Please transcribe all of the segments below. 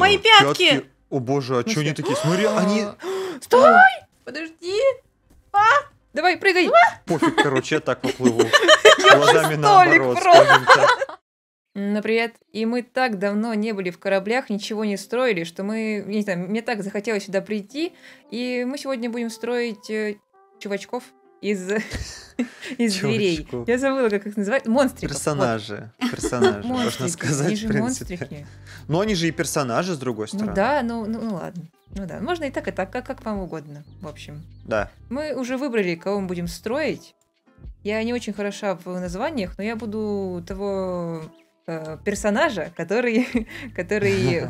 Мои пятки! О боже, а что они такие? Смотри, они... Стой! Подожди! Давай, прыгай! Пофиг, короче, я так поплыву. Глазами наоборот. Ну, привет. И мы так давно не были в кораблях, ничего не строили, что мы... Не знаю, мне так захотелось сюда прийти. И мы сегодня будем строить чувачков из зверей. Я забыла, как их называть. Монстриков. Персонажи. Вот. Персонажи, можно сказать, они же в принципе. Монстрики. Но они же и персонажи, с другой стороны. Ну да, ну ладно. Ну да, можно и так, как вам угодно, в общем. Да. Мы уже выбрали, кого мы будем строить. Я не очень хороша в названиях, но я буду того персонажа, который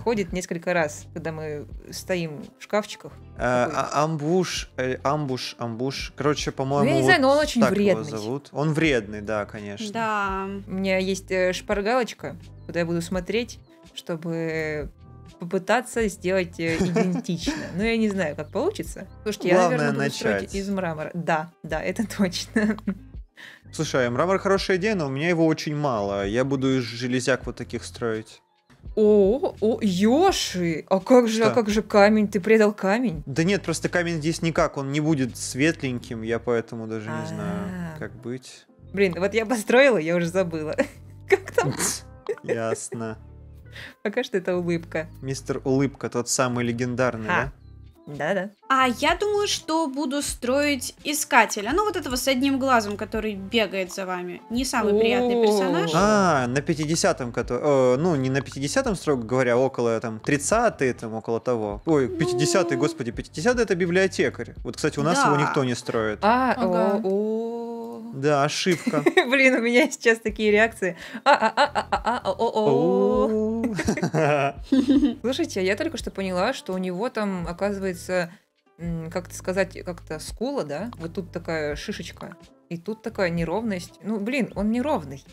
ходит несколько раз, когда мы стоим в шкафчиках. Амбуш. Короче, по-моему, я не знаю, но он очень вредный. Он вредный, да, конечно. Да. У меня есть шпаргалочка, куда я буду смотреть, чтобы попытаться сделать идентично. Но я не знаю, как получится. Слушайте, я, наверное, буду строить из мрамора. Да, это точно. Слушай, мрамор хорошая идея, но у меня его очень мало. Я буду из железяк вот таких строить. О, Йоши! А как же камень? Ты предал камень? Да нет, просто камень здесь никак, он не будет светленьким, я поэтому даже не знаю, как быть. Блин, вот я построила, я уже забыла. Как там? Ясно. Пока что это улыбка. Мистер Улыбка, тот самый легендарный, да? Да-да. А я думаю, что буду строить искателя. Ну, вот этого с одним глазом, который бегает за вами. Не самый приятный персонаж. На 50-м, ну, не на 50-м, строго говоря, около там 30-й, там, около того. Ой, 50-й, господи, 50-й это библиотекарь. Вот, кстати, у нас его никто не строит. Да, ошибка. Блин, у меня сейчас такие реакции. Слушайте, я только что поняла, что у него там, оказывается, как-то сказать, как-то скула, да? Вот тут такая шишечка, и тут такая неровность. Ну, блин, он неровный.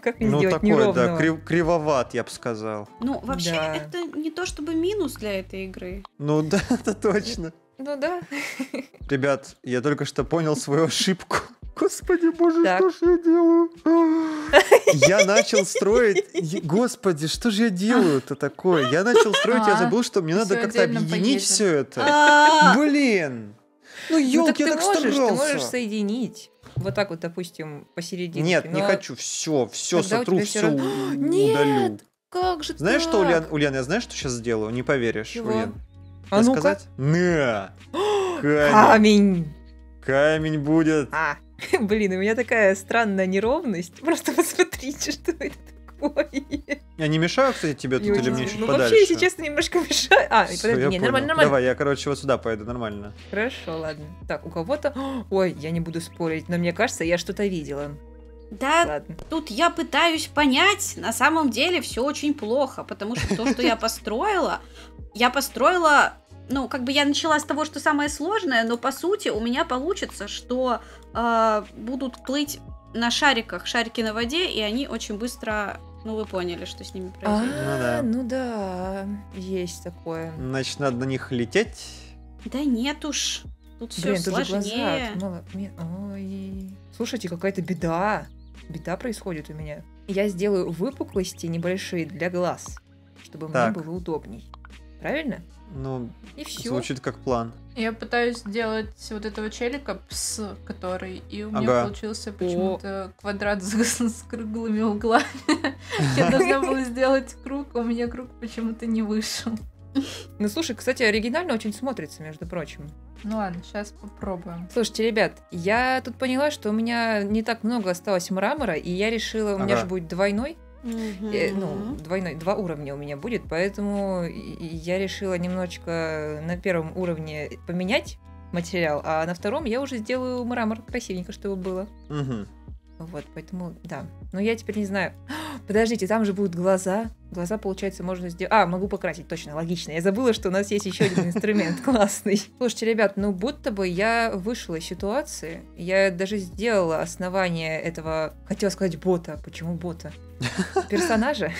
Как мне сделать неровного? Ну, такой, да, кривоват, я бы сказал. Ну, вообще, это не то чтобы минус для этой игры. Ну, да, это точно. Ну, да. Ребят, я только что понял свою ошибку. Господи, боже, что же я делаю? Я начал строить... Господи, что же я делаю-то такое? Я начал строить, я забыл, что мне надо как-то объединить все это. Блин! Ну, елки, я так собрался. Ты можешь соединить. Вот так вот, допустим, посередине. Нет, не хочу. Все, сотру, все удалю. Как же так? Знаешь что, Ульяна, я знаю, что сейчас сделаю? Не поверишь, Ульяна. А ну-ка. На! Камень! Камень будет. Блин, у меня такая странная неровность. Просто посмотрите, что это такое. Я не мешаю, кстати, тебе тут или мне чуть подальше? Ну вообще, если честно, немножко мешаю. Подожди, не, нормально. Давай, я, короче, вот сюда поеду, нормально. Хорошо, ладно. Так, у кого-то... Ой, я не буду спорить, но мне кажется, я что-то видела. Да, ладно. Тут я пытаюсь понять, на самом деле все очень плохо, потому что то, что я построила... Ну, как бы я начала с того, что самое сложное, но по сути у меня получится, что будут плыть на шариках, шарики на воде, и они очень быстро, ну, вы поняли, что с ними произойдет. Ну да, есть такое. Значит, надо на них лететь? Да нет уж, тут все сложнее. Ой. Слушайте, какая-то беда. Беда происходит у меня. Я сделаю выпуклости небольшие для глаз, чтобы мне было удобней. Правильно? Ну, и звучит как план. Я пытаюсь сделать вот этого челика, который, и у меня получился почему-то квадрат с круглыми углами. Я должна была сделать круг, а у меня круг почему-то не вышел. Ну, слушай, кстати, оригинально очень смотрится, между прочим. Ну ладно, сейчас попробуем. Слушайте, ребят, я тут поняла, что у меня не так много осталось мрамора, и я решила, у меня же будет двойной. Ну, два уровня у меня будет, поэтому я решила немножечко на первом уровне поменять материал, а на втором я уже сделаю мрамор красивенько, чтобы было. Вот, поэтому, да. Но я теперь не знаю. Подождите, там же будут глаза. Глаза, получается, можно сделать... могу покрасить, точно, логично. Я забыла, что у нас есть еще один инструмент классный. Слушайте, ребят, ну будто бы я вышла из ситуации. Я даже сделала основание этого... Хотела сказать бота. Почему бота? Персонажа.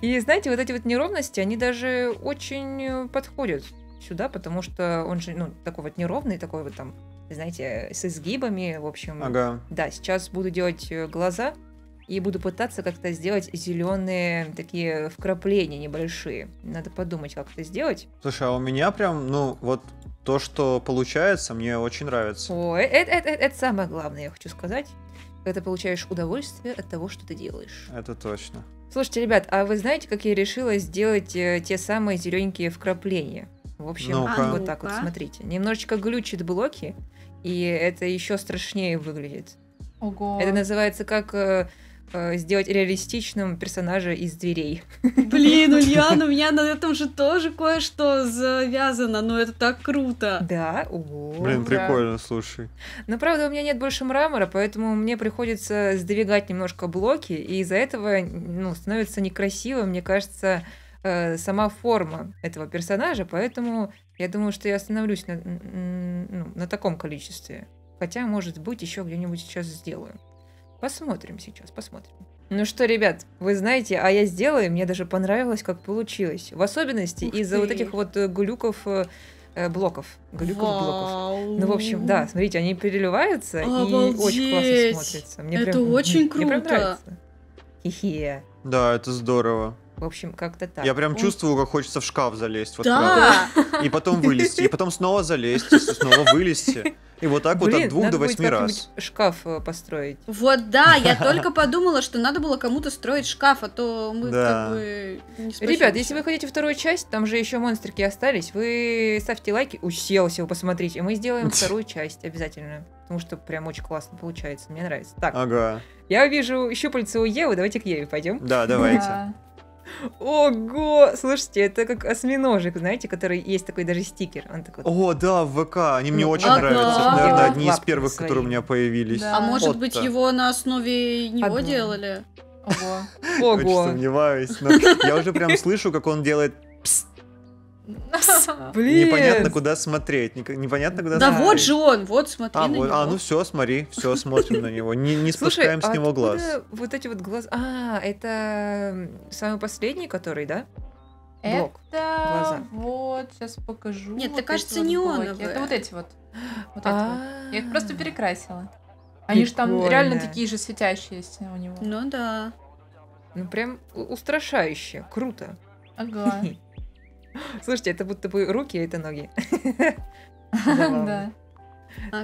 И знаете, вот эти вот неровности, они даже очень подходят сюда, потому что он же, ну, такой вот неровный, такой вот там, знаете, с изгибами, в общем. Да, сейчас буду делать глаза, и буду пытаться как-то сделать зеленые такие вкрапления небольшие. Надо подумать, как это сделать. Слушай, а у меня прям, ну, вот то, что получается, мне очень нравится. О, это самое главное, я хочу сказать. Когда ты получаешь удовольствие от того, что ты делаешь. Это точно. Слушайте, ребят, а вы знаете, как я решила сделать те самые зелененькие вкрапления? В общем, ну-ка. Вот так вот, смотрите. Немножечко глючит блоки, и это еще страшнее выглядит. Ого. Это называется как сделать реалистичным персонажа из дверей. Блин, Ульяна, у меня на этом же тоже кое-что завязано, но это так круто. Да, ого. Блин, прикольно, слушай. Но правда, у меня нет больше мрамора, поэтому мне приходится сдвигать немножко блоки, и из-за этого, ну, становится некрасиво, мне кажется, сама форма этого персонажа, поэтому я думаю, что я остановлюсь на таком количестве. Хотя, может быть, еще где-нибудь сейчас сделаю. Посмотрим сейчас, посмотрим. Ну что, ребят, вы знаете, а я сделаю, мне даже понравилось, как получилось. В особенности из-за вот этих вот глюков, блоков. Ну, в общем, да, смотрите, они переливаются. Обалдеть. И очень классно смотрятся. Мне это прям, очень круто. Мне прям нравится. Хе-хе. Да, это здорово. В общем, как-то так. Я прям чувствую, как хочется в шкаф залезть. Вот да. И потом вылезти, и потом снова залезть, и снова вылезти. И вот так. Блин, вот от 2 до 8 раз. Шкаф построить. Вот да, я только подумала, что надо было кому-то строить шкаф, а то мы как бы не спасемся. Ребят, если вы хотите вторую часть, там же еще монстрики остались, вы ставьте лайки, уселся, вы посмотрите, и мы сделаем вторую часть обязательно, потому что прям очень классно получается, мне нравится. Так, ага. Я вижу щупальца у Евы, давайте к Еве пойдем. Да, давайте. Ого! Слушайте, это как осьминожек, знаете, который есть такой даже стикер. Он такой... О, да, в ВК, они мне очень нравятся. Это, наверное, одни из первых, которые у меня появились. Да. А может быть, его на основе него делали? Ого. Ого. Очень сомневаюсь, но я уже прям слышу, как он делает... Блин. Непонятно, куда смотреть. Непонятно, куда смотреть. Да вот же он, вот смотри на него. А, ну все, смотри, все, смотрим на него. Не спускаем с него глаз. Вот эти вот глаза. А, это самый последний, который, да? Это вот, сейчас покажу. Нет, это кажется неоновые. Это вот эти вот. Я их просто перекрасила. Они же там реально такие же светящиеся у него. Ну да. Ну прям устрашающе, круто. Ага. Слушайте, это будто бы руки, а это ноги. Да.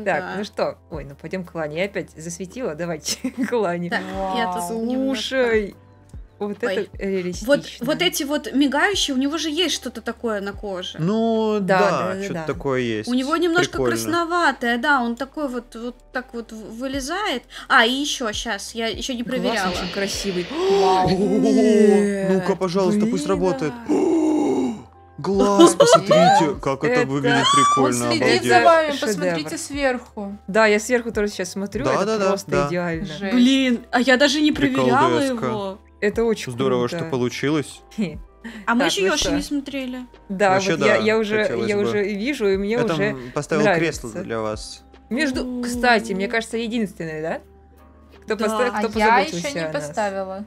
Так, ну что? Ой, ну пойдем к Лане. Я опять засветила, давайте к Лане. Слушай, вот это реалистично. Вот эти вот мигающие, у него же есть что-то такое на коже. Ну да, что-то такое есть. У него немножко красноватое, да, он такой вот так вот вылезает. А, и еще, сейчас, я еще не проверяла. Очень красивый. Ну-ка, пожалуйста, пусть работает. Глаз, посмотрите, как это выглядит прикольно. Он следит за вами, посмотрите сверху. Да, я сверху тоже сейчас смотрю, это просто идеально. Блин, а я даже не проверяла его. Это очень круто. Здорово, что получилось. А мы еще Йоши не смотрели. Да, я уже вижу, и мне уже нравится. Я там поставил кресло для вас. Кстати, мне кажется, единственное, да? Кто позаботился о нас. Я еще не поставила.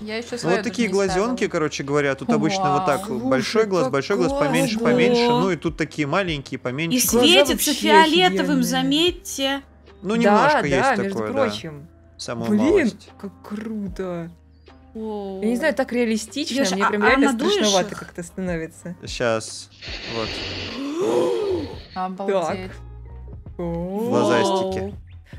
Я еще вот такие глазенки, короче говоря, тут обычно вот так. Слушай, большой глаз, поменьше, поменьше. Ну и тут такие маленькие, поменьше. И светится фиолетовым, заметьте. Ну немножко есть такое, между прочим. Самую малость. Блин, как круто. Я не знаю, так реалистично, мне прям реально страшновато как-то становится. Сейчас, вот. Обалдеть. Глазастики.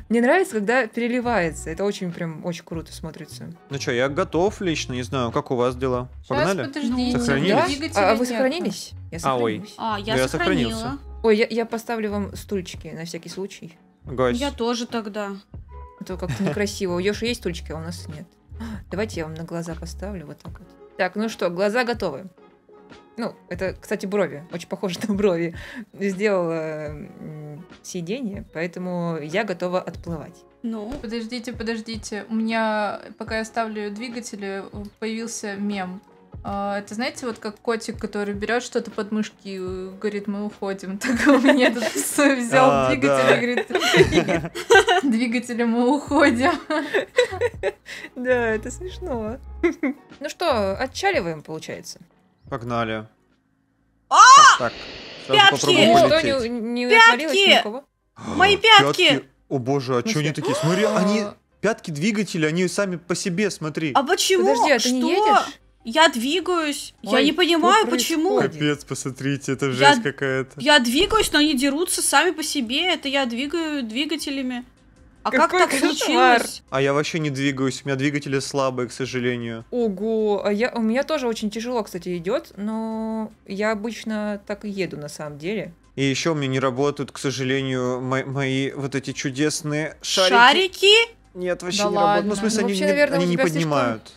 Мне нравится, когда переливается. Это очень прям очень круто смотрится. Ну что, я готов лично, не знаю, как у вас дела. Погнали? Сохранились? Да? А вы сохранились? Я сохранилась. Я сохранился. Ой, я поставлю вам стульчики на всякий случай. Я тоже тогда. Это как-то некрасиво. У Ёши есть стульчики, а у нас нет. Давайте я вам на глаза поставлю вот так вот. Так, ну что, глаза готовы. Ну, это, кстати, брови. Очень похоже на брови. Сделала сиденье, поэтому я готова отплывать. Ну, подождите, подождите. У меня, пока я ставлю двигатели, появился мем. Это, знаете, вот как котик, который берет что-то под мышки и говорит, мы уходим. Так у меня тут взял двигатель и говорит, двигатели, мы уходим. Да, это смешно. Ну что, отчаливаем, получается? Погнали. Так, пятки! Мои пятки! О боже, а что они такие? Смотри, они Пятки двигателя, они сами по себе, смотри. А почему? Подожди, а ты не едешь? Я двигаюсь. Ой, я не понимаю, почему. Капец, посмотрите, это жесть какая-то. Я двигаюсь, но они дерутся сами по себе. Это я двигаю двигателями. А какой как так случилось? А я вообще не двигаюсь, у меня двигатели слабые, к сожалению. Ого, у меня тоже очень тяжело, кстати, идет, но я обычно так и еду на самом деле. И еще у меня не работают, к сожалению, мои вот эти чудесные шарики. Шарики? Нет, вообще да не работают. Ну, в смысле, вообще, они, наверное, они не поднимают.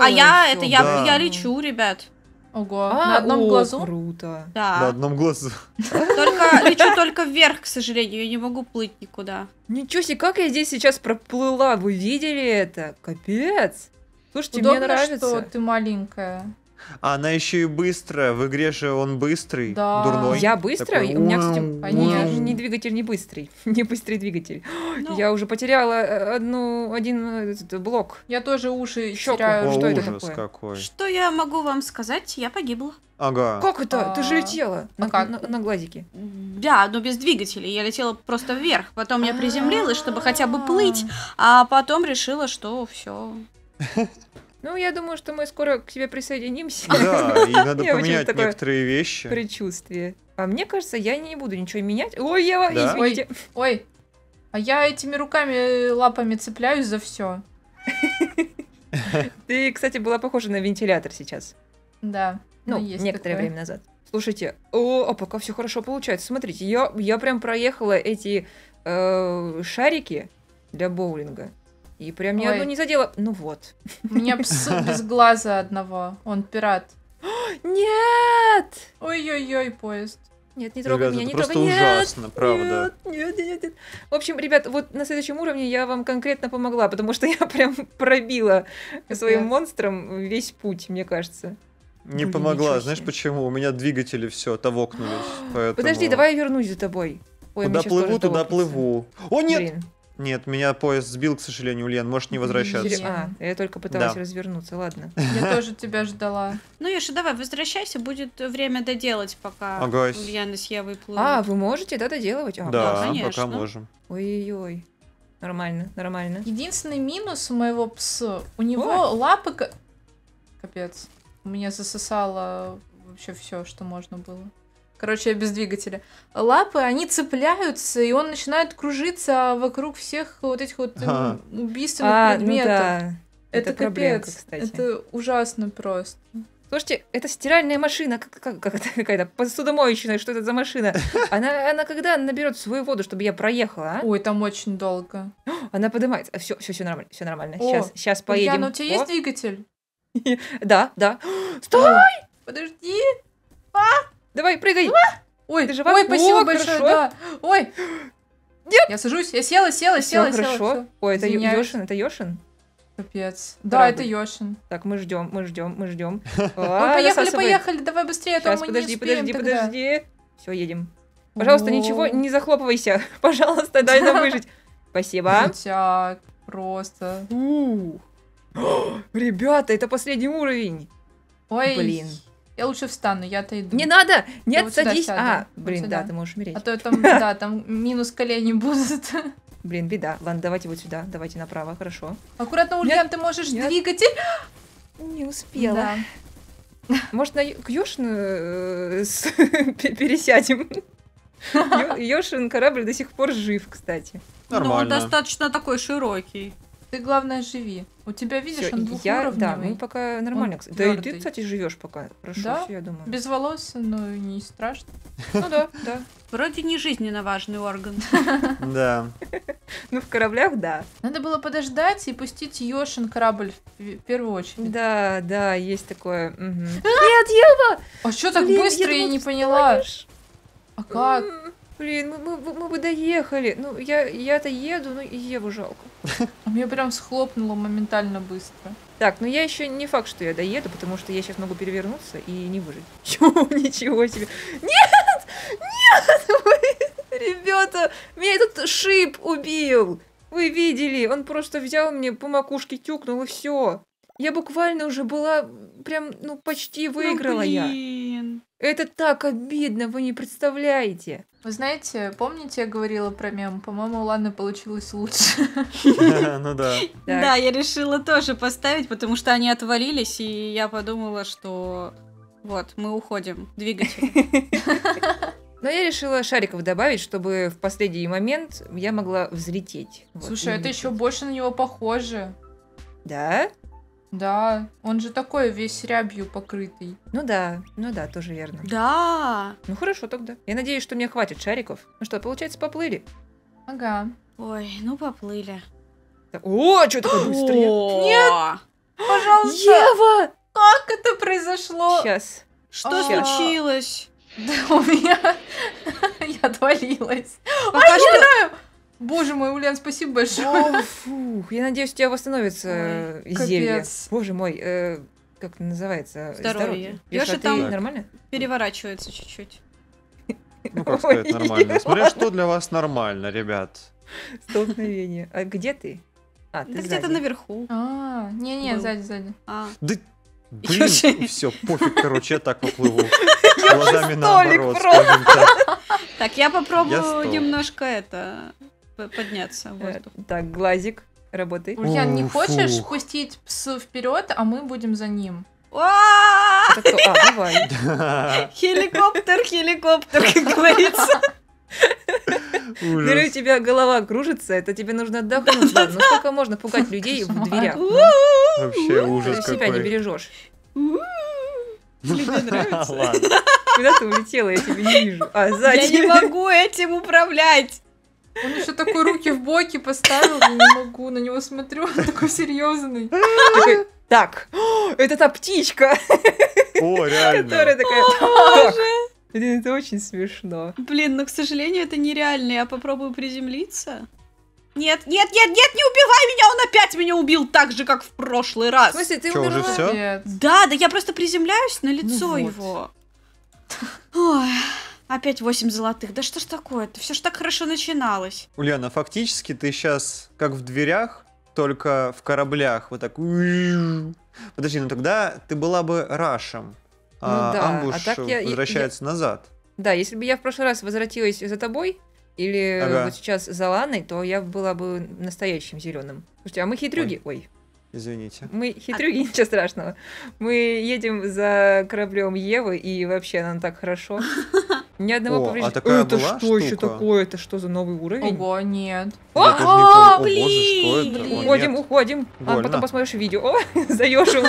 А я, это я, да. Я лечу, ребят. Ого, на одном глазу? Круто. Да. На одном глазу. Только лечу только вверх, к сожалению, я не могу плыть никуда. Ничего себе, как я здесь сейчас проплыла, вы видели это? Капец. Слушайте, мне нравится. Что ты маленькая. А она еще и быстрая, в игре же он быстрый, дурной. Я быстрая? У меня, кстати, не двигатель, не быстрый. Не быстрый двигатель. Я уже потеряла один блок. Я тоже уши теряю. Что это такое? Что я могу вам сказать? Я погибла. Ага. Как это? Ты же летела на глазике. Да, но без двигателя. Я летела просто вверх. Потом я приземлилась, чтобы хотя бы плыть, а потом решила, что все. Ну, я думаю, что мы скоро к тебе присоединимся. Да, и надо поменять некоторые вещи. Предчувствие. А мне кажется, я не буду ничего менять. Ой, Ева, извините. Ой, а я этими руками, лапами цепляюсь за все. Ты, кстати, была похожа на вентилятор сейчас. Да. Ну, некоторое время назад. Слушайте, а пока все хорошо получается. Смотрите, я прям проехала эти шарики для боулинга. И прям ни одну не задела. Ну вот. У меня пс без глаза одного. Он пират. Нет! Ой-ой-ой, поезд. Нет, не трогай меня, не трогай. Ужасно, правда. Нет. В общем, ребят, вот на следующем уровне я вам конкретно помогла, потому что я прям пробила своим монстром весь путь, мне кажется. Не помогла, знаешь почему? У меня двигатели все отовокнулись. Подожди, давай я вернусь за тобой. Куда плыву, туда плыву. О, нет! Нет, меня поезд сбил, к сожалению, Ульян, можешь не возвращаться. Я только пыталась развернуться, ладно. Я тоже тебя ждала. Ну, Еша, давай, возвращайся, будет время доделать, пока Ульяна с Евой плывут. А, вы можете, да, доделывать? Да, пока можем. Ой-ой-ой, нормально, нормально. Единственный минус у моего пса, у него лапы... Капец, у меня засосало вообще все, что можно было. Короче, я без двигателя. Лапы, они цепляются, и он начинает кружиться вокруг всех вот этих вот убийственных предметов. Ну да. Это проблемка, кстати. Это ужасно просто. Слушайте, это стиральная машина, как это какая-то посудомоечная, что это за машина? Она когда наберет свою воду, чтобы я проехала, а? Ой, там очень долго. Она поднимается. Все нормально, все нормально. Сейчас поедем. Яна, у тебя есть двигатель? Да. Стой! Подожди! Давай, прыгай! Ой, ты жива? Ой, спасибо большое, да. Ой! Нет! Я сажусь, я села. Хорошо. Ой, это Йошин, Капец. Да, это Йошин. Так, мы ждем. Поехали, давай быстрее, а то мы не успеем. Подожди. Все, едем. Пожалуйста, ничего не захлопывайся. Пожалуйста, дай нам выжить. Спасибо. Просто. Ребята, это последний уровень. Ой. Блин. Я лучше встану, я-то иду. Не надо! Нет, вот садись! Ты можешь умереть. А то там, там минус колени будут. Блин, беда. Ладно, давайте вот сюда, давайте направо, хорошо. Аккуратно, Ульян, ты можешь двигатель. Не успела. Да. Может, к Йошину пересядем? Йошин корабль до сих пор жив, кстати. Нормально. Он достаточно такой широкий. Ты, главное, живи. У тебя, видишь, всё, он двухуровневый. Да, мы пока нормально. Да и ты, кстати, живешь пока. Хорошо, да? Я думаю. Без волос, но не страшно. Ну да. Вроде не жизненно важный орган. Да. Ну в кораблях, да. Надо было подождать и пустить Йошин корабль в первую очередь. Да, есть такое. Нет, Ева! А что так быстро, я не поняла? А как? Блин, мы бы доехали. Ну, я-то еду, но и Еву жалко. Меня прям схлопнуло моментально быстро. Так, ну я еще не факт, что я доеду, потому что я сейчас могу перевернуться и не выжить. Ничего себе. Нет! Ребята, меня этот шип убил. Вы видели? Он просто взял мне по макушке, тюкнул и все. Я буквально уже была прям, почти выиграла я. Это так обидно, вы не представляете. Вы знаете, помните, я говорила про мем? По-моему, у Ланы получилось лучше. Ну да. Да, я решила тоже поставить, потому что они отвалились, и я подумала, что вот, мы уходим, двигатель. Но я решила шариков добавить, чтобы в последний момент я могла взлететь. Слушай, это еще больше на него похоже. Да? Да, он же такой весь рябью покрытый. Ну да, тоже верно. Да! Ну хорошо тогда. Я надеюсь, что мне хватит шариков. Ну что, получается, поплыли? Ага. Ой, ну поплыли. О, что такое быстрее? Нет! Пожалуйста! Ева! Как это произошло? Сейчас. Что случилось? Да у меня... Я отвалилась. Пока что... Боже мой, Ульян, спасибо большое. О, фух, я надеюсь, у тебя восстановится зелье. Боже мой, как называется? Здоровье. Ёша там нормально? Переворачивается чуть-чуть. Ну как сказать нормально? Смотря что для вас нормально, ребят. Столкновение. А где ты? А, ты где-то наверху. А, не-не, сзади. Да, блин, все, пофиг, короче, я так поплыву. Глазами наоборот, скажем так. Так, я попробую немножко это... подняться в воздух. Так, глазик, работай. Ульян, не хочешь пустить пса вперед, а мы будем за ним? А, давай. Хеликоптер, хеликоптер, как говорится. Говорю, у тебя голова кружится, это тебе нужно отдохнуть. Ну сколько можно пугать людей в дверях? Вообще ужас какой. Ты себя не бережешь. Тебе нравится? Куда ты улетела, я тебя не вижу. Я не могу этим управлять. Он еще такой руки в боки поставил, я не могу, на него смотрю, он такой серьезный. Такой, так, это та птичка, о, реально. Которая такая, о, боже. Блин, это очень смешно. Блин, но, к сожалению, это нереально, я попробую приземлиться. Нет, нет, нет, нет, не убивай меня, он опять меня убил, так же, как в прошлый раз. В смысле, ты умерла? Да, да я просто приземляюсь на лицо его. Ой. Опять 8 золотых. Да что ж такое-то? Все ж так хорошо начиналось. Ульяна, фактически ты сейчас как в дверях, только в кораблях. Вот так. Подожди, ну тогда ты была бы рашем. А ну да. Амбуш а так возвращается назад. Да, если бы я в прошлый раз возвратилась за тобой, или вот сейчас за Ланой, то я была бы настоящим зеленым. Слушайте, а мы хитрюги. Ой. Извините. Мы хитрюги, ничего страшного. Мы едем за кораблем Евы, и вообще нам так хорошо. Ни одного повреждения. Это что еще такое? Это что за новый уровень? Ого, нет. О, блин! Уходим, уходим. А потом посмотришь видео. За Йоши, он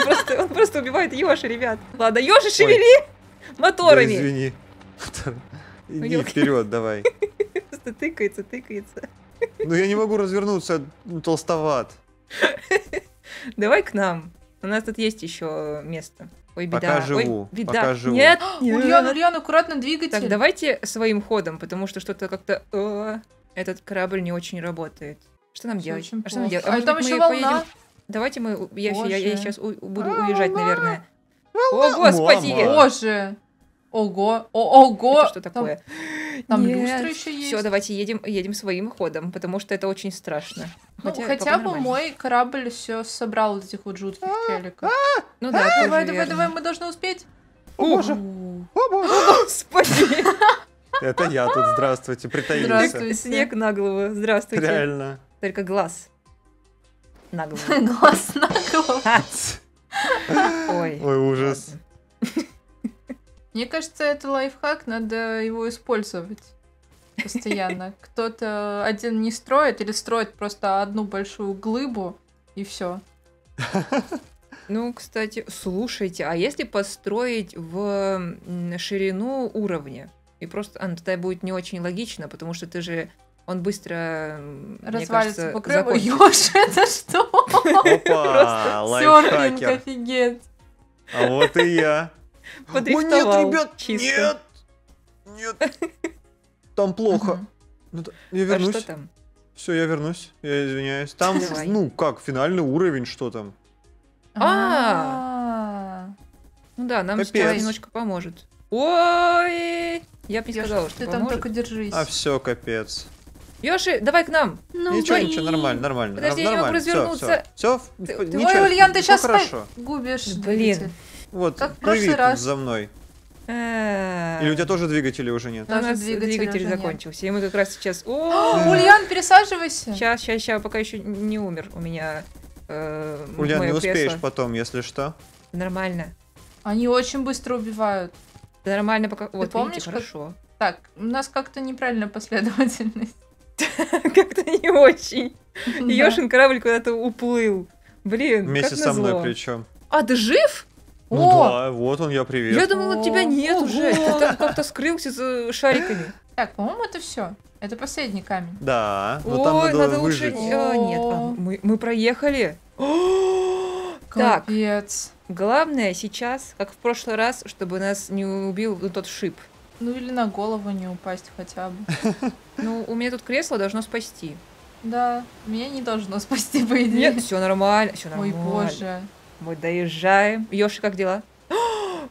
просто убивает Йоши, ребят. Ладно, Йоши, шевели моторами. Извини. Иди вперед, давай. Просто тыкается, тыкается. Ну я не могу развернуться, толстоват. Давай к нам. У нас тут есть еще место. Ой, беда. Пока живу. Ой, беда. Пока живу. Нет, Ульян, Ульян, аккуратно двигатель. Так, давайте своим ходом, потому что что-то как-то... Этот корабль не очень работает. Что нам делать? А что нам делать? А там еще волна. Давайте мы... Я сейчас буду уезжать, наверное. О, господи! Боже! Ого! Ого! Что такое? Там люстра еще есть. Все, давайте едем своим ходом, потому что это очень страшно. Хотя бы мой корабль все собрал из этих вот жутких челиков. Ну да, давай, давай, давай, мы должны успеть. О, боже! О, боже! Спаси! Это я тут, здравствуйте, притаился. Здравствуйте. Снег на голову, здравствуйте. Реально. Только глаз на голову. Глаз на голову. Ой, ужас. Мне кажется, это лайфхак, надо его использовать постоянно. Кто-то один не строит или строит просто одну большую глыбу, и все. Ну, кстати, слушайте, а если построить в ширину уровня? И просто оно тогда будет не очень логично, потому что ты же... Он быстро, развалится по краю. Ёж, это что? Опа, лайфхакер. Сёрфинг, офигеть. А вот и я. О, нет, ребят, чисто. Нет, нет, там плохо. Я вернусь. А что там? Все, я вернусь, я извиняюсь. Там, ну как, финальный уровень, что там? Ну да, нам сейчас немножко поможет. Ой, я бы не сказала, что ты там только держись. А все, капец. Йоши, давай к нам. Ничего, ничего, нормально, нормально. Подожди, я не могу развернуться. Все, ничего, Ульян, ты сейчас губишь. Блин. Вот, как в прошлый раз за мной. Или у тебя тоже двигателей уже нет? У нас двигатель закончился. И мы как раз сейчас... Ульян, пересаживайся. Сейчас, пока еще не умер у меня. Ульян, не успеешь потом, если что. Нормально. Они очень быстро убивают. Нормально пока... Вот, помнишь, хорошо. Так, у нас как-то неправильная последовательность. Как-то не очень. Ёшин корабль куда-то уплыл. Блин, вместе со мной причем. А ты жив? Ну да, вот он, я привет. Я думала, тебя нет уже. Ты как-то скрылся за шариками. Так, по-моему, это все. Это последний камень. Да, но там надо выжить. Нет, мы проехали. Так, главное сейчас, как в прошлый раз, чтобы нас не убил тот шип. Ну или на голову не упасть хотя бы. Ну, у меня тут кресло должно спасти. Да, меня не должно спасти, по идее. Нет, все нормально, все нормально. Ой, боже. Мы доезжаем. Ёши, как дела?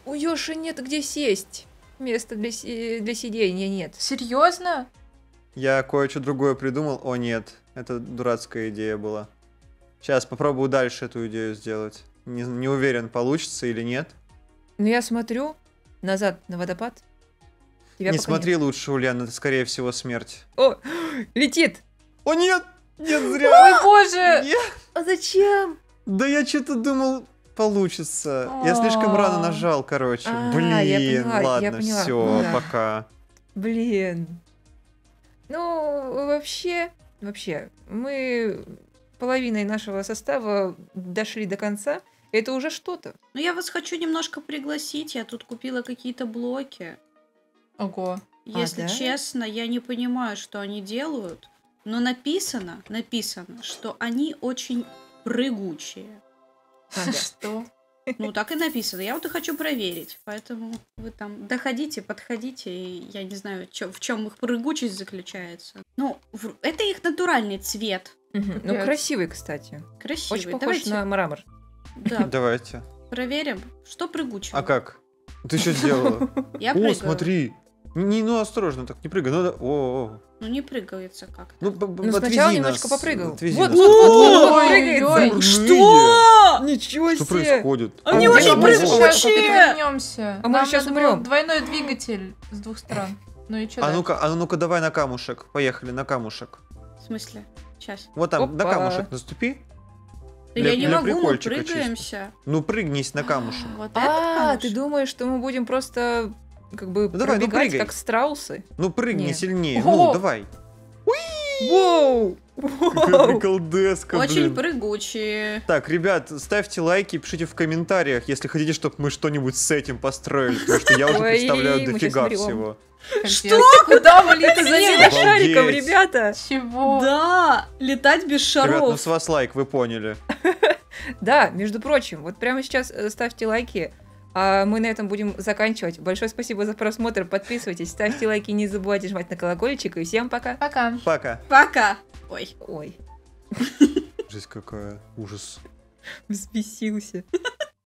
У Ёши нет где сесть. Места для сидения нет. Серьезно? Я кое-что другое придумал. О, нет. Это дурацкая идея была. Сейчас попробую дальше эту идею сделать. Не уверен, получится или нет. Ну, я смотрю назад на водопад. Тебя не смотри нет. Лучше, Ульяна, это, скорее всего, смерть. О, летит! О, нет! Нет, зря! Ой, боже! Нет. А зачем? Да я что-то думал, получится. Я слишком рано нажал, короче. Блин, ладно, все, пока. Блин. Ну, вообще, мы половиной нашего состава дошли до конца. Это уже что-то. Ну, я вас хочу немножко пригласить. Я тут купила какие-то блоки. Ого. Если честно, я не понимаю, что они делают, но написано, что они очень прыгучие. Что? Ну, так и написано. Я вот и хочу проверить. Поэтому вы там доходите, подходите. И я не знаю, в чем их прыгучесть заключается. Ну, это их натуральный цвет. Ну, красивый, кстати. Красивый. Очень похож на мрамор. Давайте. Проверим, что прыгучего. А как? Ты что сделала? Я прыгаю. О, смотри. Ну, осторожно, так не прыгай. Ну, не прыгается как-то. Ну, сначала немножко попрыгал. Вот, прыгает. Что? Ничего себе. Что происходит? Они очень прыгучие. А мы сейчас умрем. Двойной двигатель с двух стран. Ну и что? А ну-ка, давай на камушек. Поехали, на камушек. В смысле? Сейчас. Вот там, на камушек наступи. Я не могу, мы прыгаемся. Ну, прыгнись на камушек. Вот а, ты думаешь, что мы будем просто как бы пробегать, как страусы? Ну, прыгни сильнее. Ну, давай. Воу! Приколдеска, блин. Очень прыгучие. Так, ребят, ставьте лайки, пишите в комментариях, если хотите, чтобы мы что-нибудь с этим построили, потому что я уже представляю дофига всего. Что? Куда вы летаете? Шариком, ребята. Чего? Да, летать без шаров. Ребят, ну с вас лайк, вы поняли. Да, между прочим, вот прямо сейчас ставьте лайки. А мы на этом будем заканчивать. Большое спасибо за просмотр. Подписывайтесь, ставьте лайки, не забывайте жмать на колокольчик. И всем пока. Пока. Пока. Пока. Ой. Жесть какая. Ужас. Взбесился.